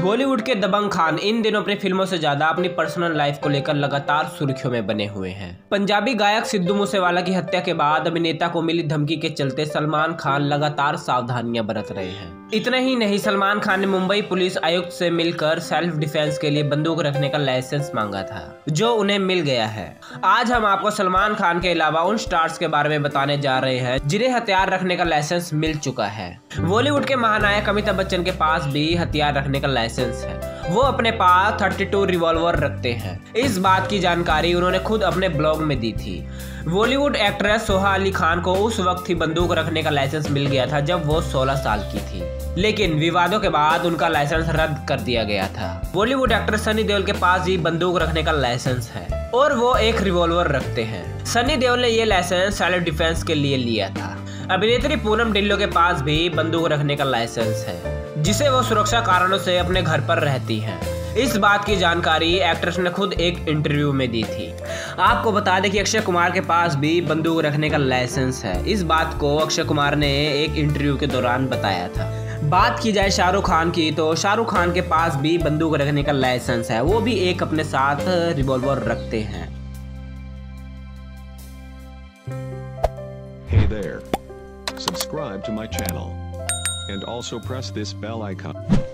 बॉलीवुड के दबंग खान इन दिनों अपनी फिल्मों से ज्यादा अपनी पर्सनल लाइफ को लेकर लगातार सुर्खियों में बने हुए हैं। पंजाबी गायक सिद्धू मूसेवाला की हत्या के बाद अभिनेता को मिली धमकी के चलते सलमान खान लगातार सावधानियां बरत रहे हैं। इतना ही नहीं, सलमान खान ने मुंबई पुलिस आयुक्त से मिलकर सेल्फ डिफेंस के लिए बंदूक रखने का लाइसेंस मांगा था, जो उन्हें मिल गया है। आज हम आपको सलमान खान के अलावा उन स्टार्स के बारे में बताने जा रहे हैं जिन्हें हथियार रखने का लाइसेंस मिल चुका है। बॉलीवुड के महानायक अमिताभ बच्चन के पास भी हथियार रखने का लाइसेंस है। वो अपने पास 32 रिवॉल्वर रखते हैं। इस बात की जानकारी उन्होंने खुद अपने ब्लॉग में दी थी। बॉलीवुड एक्ट्रेस सोहा अली खान को उस वक्त ही बंदूक रखने का लाइसेंस मिल गया था जब वो 16 साल की थी, लेकिन विवादों के बाद उनका लाइसेंस रद्द कर दिया गया था। बॉलीवुड एक्टर सनी देओल के पास ही बंदूक रखने का लाइसेंस है और वो एक रिवॉल्वर रखते हैं। सनी देओल ने ये लाइसेंस सेल्फ डिफेंस के लिए लिया था। अभिनेत्री पूनम ढिल्लो के पास भी बंदूक रखने का लाइसेंस है, जिसे वो सुरक्षा कारणों से अपने घर पर रहती हैं। इस बात की जानकारी एक्ट्रेस ने खुद एक इंटरव्यू में दी थी। आपको बता दें कि अक्षय कुमार के पास भी बंदूक रखने का लाइसेंस है। इस बात को अक्षय कुमार ने एक इंटरव्यू के दौरान बताया था। बात की जाए शाहरुख़ खान की, तो शाहरुख़ खान के पास भी बंदूक रखने का लाइसेंस है। वो भी एक अपने साथ रिवॉल्वर रखते हैं। Hey there. Subscribe to my channel. And also press this bell icon.